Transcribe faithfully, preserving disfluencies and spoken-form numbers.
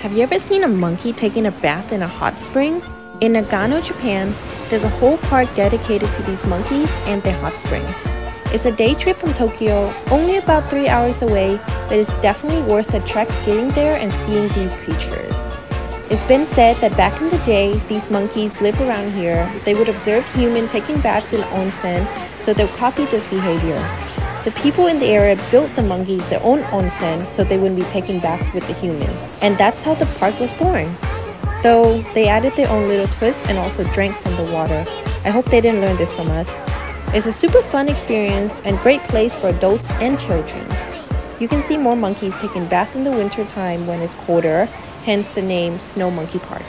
Have you ever seen a monkey taking a bath in a hot spring? In Nagano, Japan, there's a whole park dedicated to these monkeys and their hot spring. It's a day trip from Tokyo, only about three hours away, but it's definitely worth a trek getting there and seeing these creatures. It's been said that back in the day, these monkeys live around here. They would observe humans taking baths in onsen, so they'll copy this behavior. The people in the area built the monkeys their own onsen so they wouldn't be taking baths with the human. And that's how the park was born. Though, they added their own little twist and also drank from the water. I hope they didn't learn this from us. It's a super fun experience and great place for adults and children. You can see more monkeys taking baths in the winter time when it's colder, hence the name Snow Monkey Park.